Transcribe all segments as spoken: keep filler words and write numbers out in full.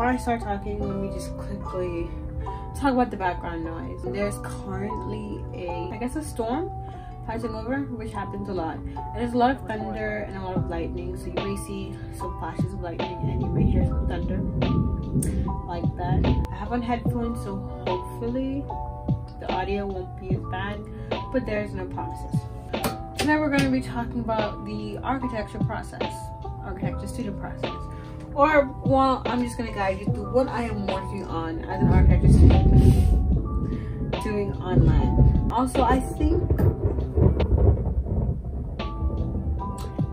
before I start talking, let me just quickly talk about the background noise. There's currently a, I guess a storm passing over, which happens a lot. And there's a lot of thunder and a lot of lightning, so you may see some flashes of lightning and you may hear some thunder like that. I have on headphones, so hopefully the audio won't be as bad, but there's no promises. Now we're going to be talking about the architecture process, architecture student process. Or, well, I'm just going to guide you through what I am working on as an architecture student doing online. Also, I think,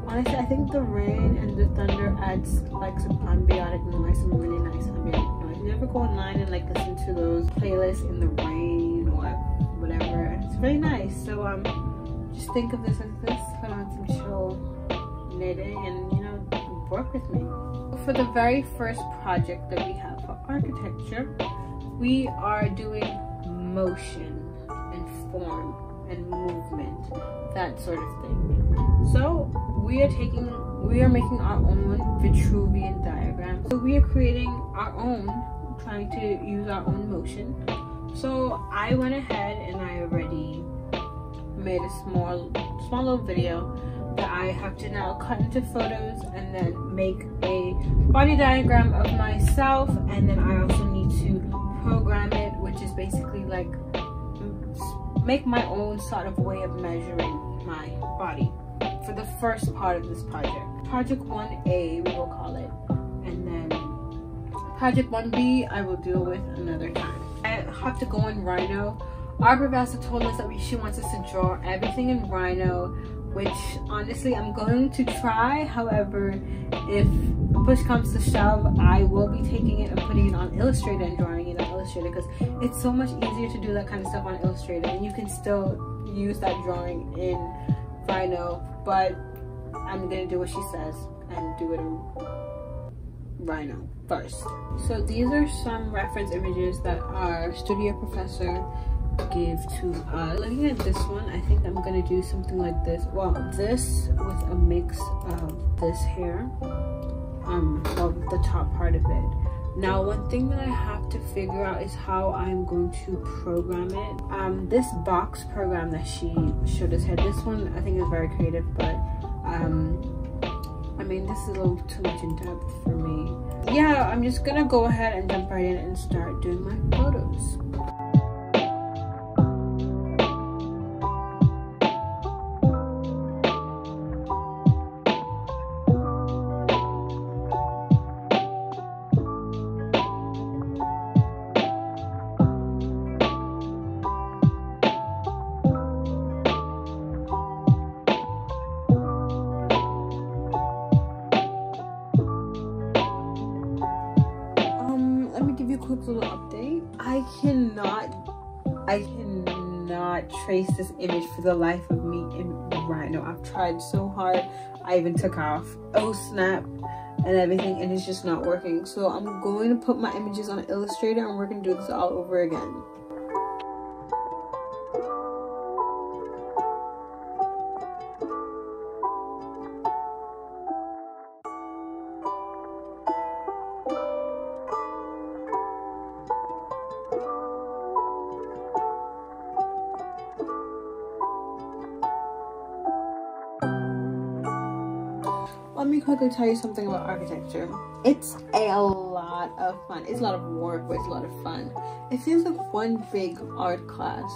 honestly, I think the rain and the thunder adds like some ambiotic noise, some really nice ambiotic noise. You ever go online and like listen to those playlists in the rain or whatever, and it's really nice. So, um, just think of this as this, put on some chill knitting and, you know, work with me. For the very first project that we have for architecture, we are doing motion and form and movement, that sort of thing. So we are taking, we are making our own Vitruvian diagram. So we are creating our own, trying to use our own motion. So I went ahead and I already made a small, small little video that I have to now cut into photos and then make a body diagram of myself, and then I also need to program it, which is basically like make my own sort of way of measuring my body for the first part of this project. Project one A we will call it, and then project one B I will deal with another time. I have to go in Rhino. Our professor told us that she wants us to draw everything in Rhino, which honestly I'm going to try. However, if push comes to shove, I will be taking it and putting it on Illustrator and drawing it on Illustrator, because it's so much easier to do that kind of stuff on Illustrator, and you can still use that drawing in Rhino, but I'm gonna do what she says and do it in Rhino first. So these are some reference images that our studio professor gave to us. Looking at this one, I think I'm gonna do something like this. Well, this with a mix of this hair, um, well, the top part of it. Now, one thing that I have to figure out is how I'm going to program it. Um, this box program that she showed us here, this one I think is very creative, but um, I mean, this is a little too much in depth for me. Yeah, I'm just gonna go ahead and jump right in and start doing my photos. Little update. I cannot, I cannot trace this image for the life of me in Rhino. I've tried so hard. I even took off oh snap and everything, and it's just not working. So I'm going to put my images on Illustrator, and we're going to do this all over again. Let me quickly tell you something about architecture. It's a lot of fun. It's a lot of work, but it's a lot of fun. It feels like one big art class,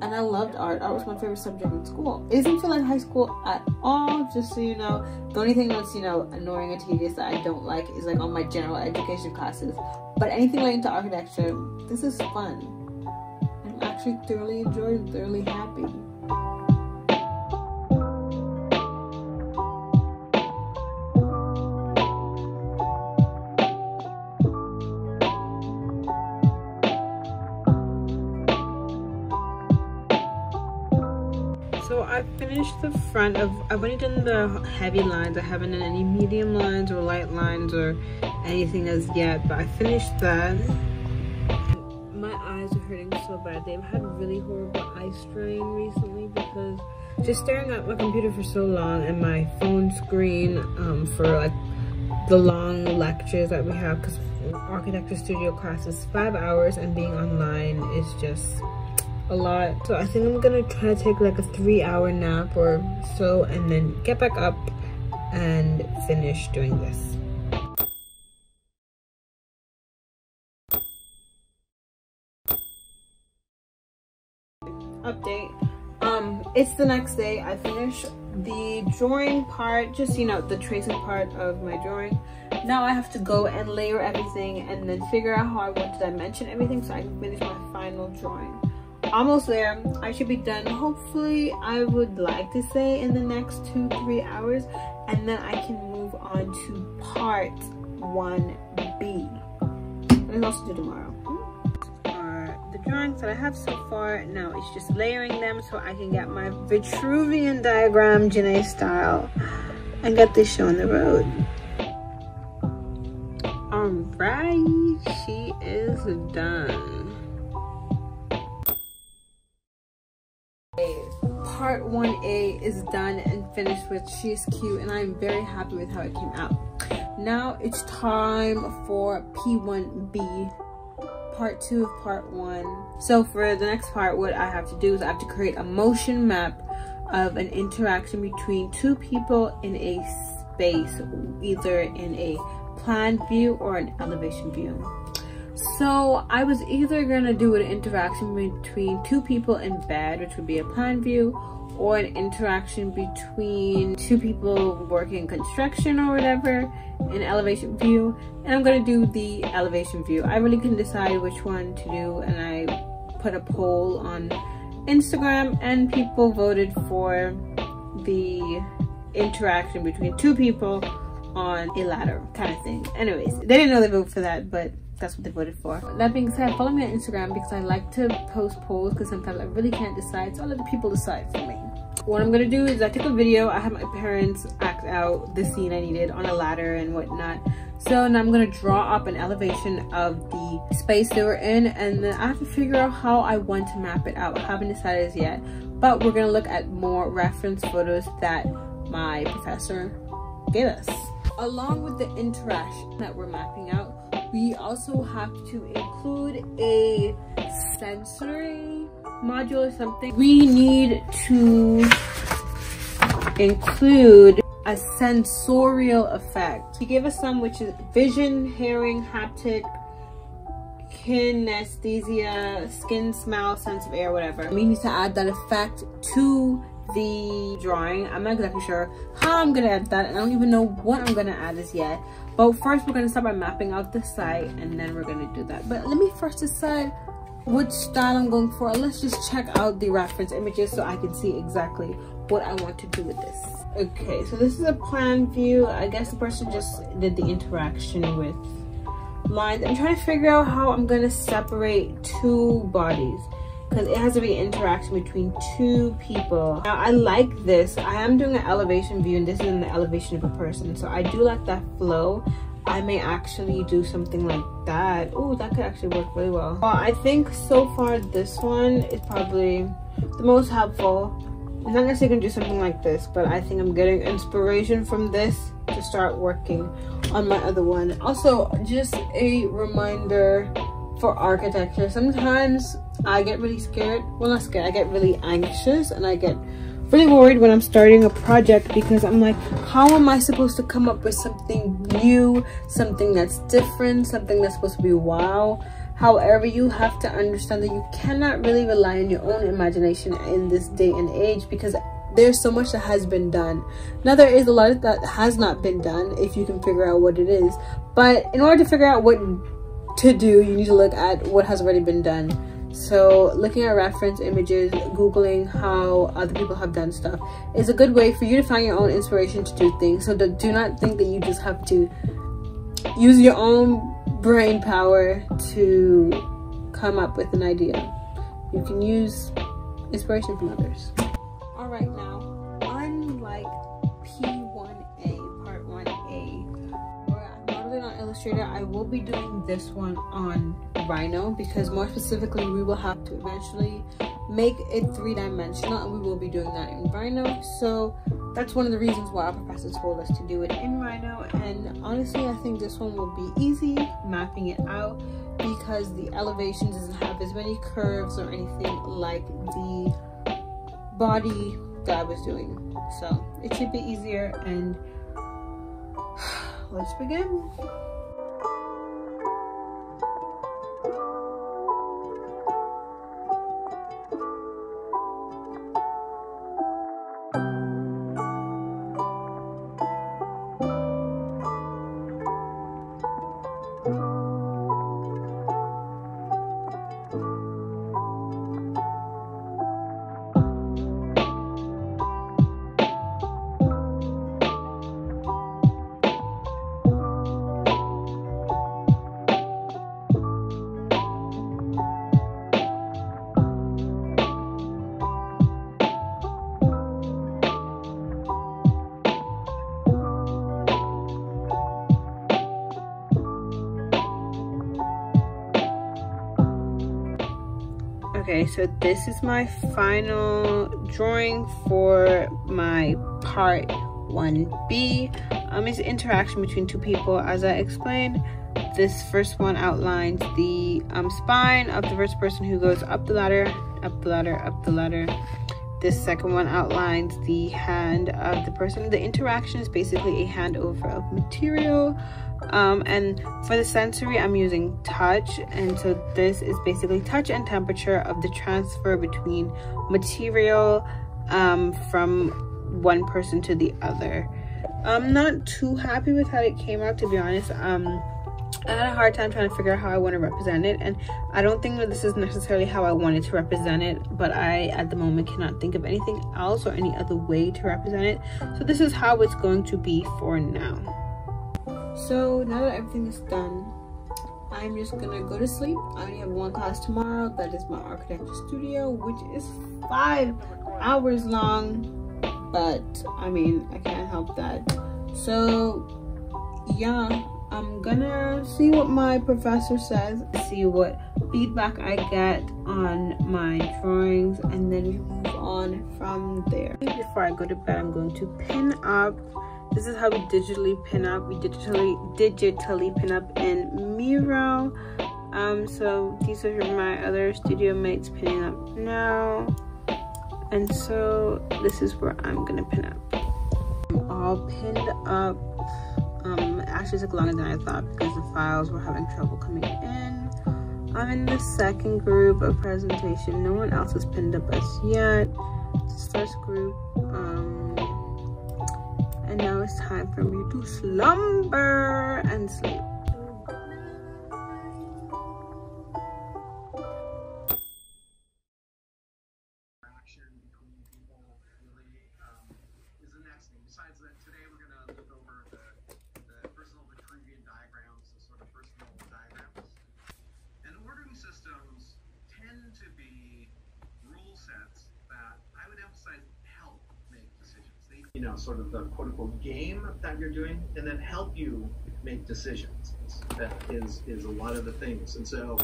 and I loved art. Art was my favorite subject in school. It doesn't feel like high school at all, just so you know. The only thing that's, you know, annoying or tedious that I don't like is like all my general education classes. But anything related to architecture, this is fun. I'm actually thoroughly enjoying, thoroughly happy. So I finished the front of, I've only done the heavy lines. I haven't done any medium lines or light lines or anything as yet, but I finished that. My eyes are hurting so bad. They've had really horrible eye strain recently because just staring at my computer for so long and my phone screen um, for like the long lectures that we have, because architecture studio class is five hours and being online is just a lot. So I think I'm gonna try to take like a three hour nap or so and then get back up and finish doing this. Update. Um, it's the next day. I finished the drawing part, just, you know, the tracing part of my drawing. Now I have to go and layer everything and then figure out how I want to dimension everything so I can finish my final drawing. Almost there. I should be done, hopefully, I would like to say in the next two, three hours, and then I can move on to part one B. And also do tomorrow. The drawings that I have so far, now it's just layering them so I can get my Vitruvian diagram Janae style and get this show on the road. All right, she is done. Part one A is done and finished with She's Cute, and I'm very happy with how it came out. Now it's time for P one B. Part two of part one. So for the next part, what I have to do is I have to create a motion map of an interaction between two people in a space, either in a planned view or an elevation view. So I was either gonna do an interaction between two people in bed, which would be a planned view, or an interaction between two people working construction or whatever, in elevation view, and I'm gonna do the elevation view. I really couldn't decide which one to do, and I put a poll on Instagram and people voted for the interaction between two people on a ladder kind of thing. Anyways, they didn't know they voted for that, but that's what they voted for. That being said, follow me on Instagram because I like to post polls because sometimes I really can't decide, so I let the people decide for me. What I'm gonna do is I took a video, I had my parents act out the scene I needed on a ladder and whatnot. So now I'm gonna draw up an elevation of the space they were in, and then I have to figure out how I want to map it out. I haven't decided yet, but we're gonna look at more reference photos that my professor gave us. Along with the interaction that we're mapping out, we also have to include a sensory module or something. We need to include a sensorial effect. He gave us some, which is vision, hearing, haptic, kinesthesia, skin, smell, sense of air, whatever. We need to add that effect to the drawing. I'm not exactly sure how I'm gonna add that, and I don't even know what I'm gonna add as yet. But first we're gonna start by mapping out the site, and then we're gonna do that. But let me first decide what style I'm going for. Let's just check out the reference images so I can see exactly what I want to do with this. Okay, so this is a plan view. I guess the person just did the interaction with lines. I'm trying to figure out how I'm going to separate two bodies because it has to be an interaction between two people. Now I like this. I am doing an elevation view and this is in the elevation of a person, so I do like that flow. I may actually do something like that. Oh, that could actually work really well. Well, I think so far this one is probably the most helpful. I'm not necessarily gonna do something like this, but I think I'm getting inspiration from this to start working on my other one. Also, just a reminder for architecture. Sometimes I get really scared. Well, not scared. I get really anxious and I get really worried when I'm starting a project because I'm like, how am I supposed to come up with something new, something that's different, something that's supposed to be wow? However, you have to understand that you cannot really rely on your own imagination in this day and age because there's so much that has been done. Now there is a lot that has not been done if you can figure out what it is, but in order to figure out what to do, you need to look at what has already been done. So looking at reference images, googling how other people have done stuff is a good way for you to find your own inspiration to do things. So do not think that you just have to use your own brain power to come up with an idea. You can use inspiration from others. All right, now unlike P one A, part one A, where I'm modeling on Illustrator, I will be doing this one on Rhino because more specifically we will have to eventually make it three-dimensional, and we will be doing that in Rhino. So that's one of the reasons why our professor told us to do it in Rhino, and honestly I think this one will be easy mapping it out because the elevation doesn't have as many curves or anything like the body that I was doing, so it should be easier. And let's begin. Okay, so this is my final drawing for my part one B. Um, it's interaction between two people. As I explained, this first one outlines the um, spine of the first person who goes up the ladder, up the ladder, up the ladder. This second one outlines the hand of the person. The interaction is basically a handover of material. Um, and for the sensory, I'm using touch. And so this is basically touch and temperature of the transfer between material um, from one person to the other. I'm not too happy with how it came out, to be honest. Um, I had a hard time trying to figure out how I want to represent it, and I don't think that this is necessarily how I wanted to represent it, but I at the moment cannot think of anything else or any other way to represent it, so this is how it's going to be for now. So now that everything is done, I'm just gonna go to sleep. I only have one class tomorrow, that is my architecture studio, which is five hours long, but I mean I can't help that. So yeah, I'm gonna see what my professor says, see what feedback I get on my drawings, and then we move on from there. Before I go to bed, I'm going to pin up. This is how we digitally pin up. We digitally digitally pin up in Miro. Um, so these are my other studio mates pinning up now, and so this is where I'm gonna pin up. I'm all pinned up. Um, it actually took longer than I thought because the files were having trouble coming in. I'm in the second group of presentation. No one else has pinned up as yet. This first group. Um, and now it's time for me to slumber and sleep. You know, sort of the quote-unquote game that you're doing, and then help you make decisions. That is is a lot of the things, and so.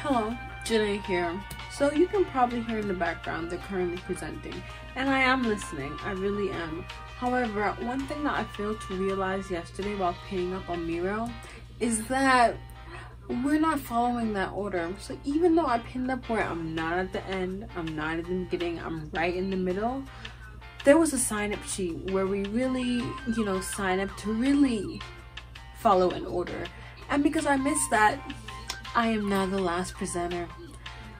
Hello, Jenna here. So you can probably hear in the background they're currently presenting, and I am listening, I really am. However, one thing that I failed to realize yesterday while pinning up on Miro is that we're not following that order. So even though I pinned up where I'm not at the end, I'm not at the beginning, I'm right in the middle, there was a sign-up sheet where we really, you know, sign up to really follow an order. And because I missed that, I am now the last presenter.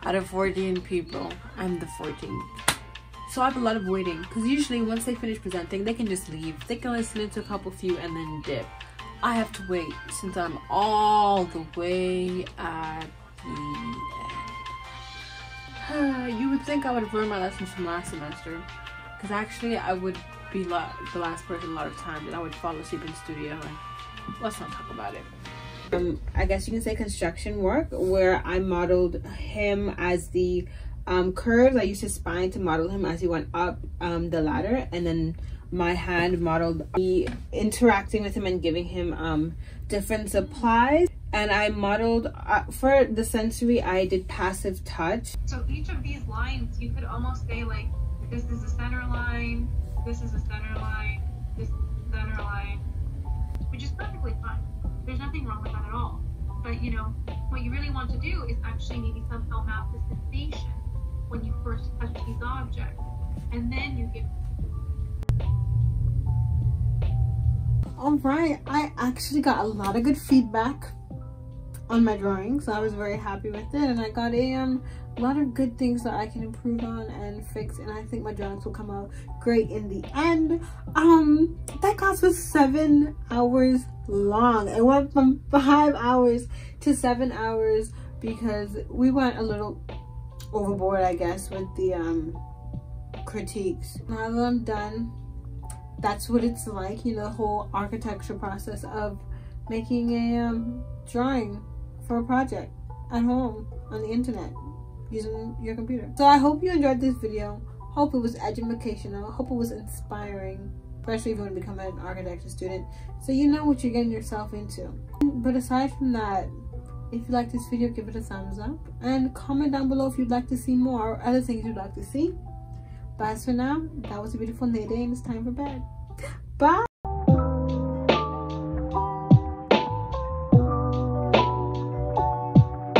Out of fourteen people, I'm the fourteenth. So I have a lot of waiting, because usually once they finish presenting, they can just leave. They can listen into a couple few and then dip. I have to wait since I'm all the way at the end. You would think I would have learned my lessons from last semester, because actually I would be la the last person a lot of times, and I would fall asleep in the studio, and let's not talk about it. Um, I guess you can say construction work, where I modeled him as the um, curves. I used his spine to model him as he went up um, the ladder, and then my hand modeled me interacting with him and giving him um, different supplies. And I modeled, uh, for the sensory, I did passive touch. So each of these lines, you could almost say like, this is a center line, this is a center line, this is a center line, which is perfectly fine. There's nothing wrong with that at all. But you know, what you really want to do is actually maybe somehow map the sensation when you first touch these objects, and then you give. All right, I actually got a lot of good feedback on my drawing, so I was very happy with it, and I got a um, lot of good things that I can improve on and fix, and I think my drawings will come out great in the end. Um that class was seven hours long. It went from five hours to seven hours because we went a little overboard, I guess, with the um critiques. Now that I'm done, that's what it's like, you know, the whole architecture process of making a um, drawing for a project at home on the internet using your computer. So I hope you enjoyed this video. Hope it was educational. Hope it was inspiring, especially if you want to become an architecture student, so you know what you're getting yourself into. But aside from that, if you like this video, give it a thumbs up and comment down below if you'd like to see more or other things you'd like to see. But as for now, that was a beautiful day and it's time for bed. Bye.